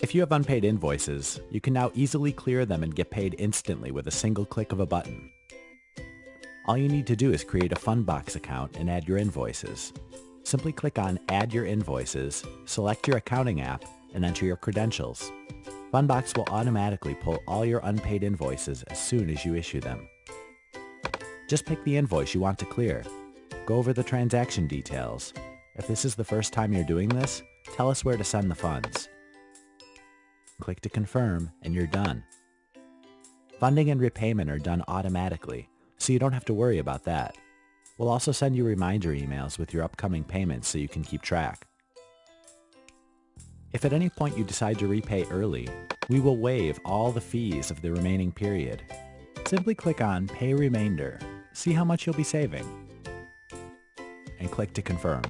If you have unpaid invoices, you can now easily clear them and get paid instantly with a single click of a button. All you need to do is create a Fundbox account and add your invoices. Simply click on Add Your Invoices, select your accounting app, and enter your credentials. Fundbox will automatically pull all your unpaid invoices as soon as you issue them. Just pick the invoice you want to clear. Go over the transaction details. If this is the first time you're doing this, tell us where to send the funds. Click to confirm, and you're done. Funding and repayment are done automatically, so you don't have to worry about that. We'll also send you reminder emails with your upcoming payments so you can keep track. If at any point you decide to repay early, we will waive all the fees of the remaining period. Simply click on Pay Remainder, see how much you'll be saving, and click to confirm.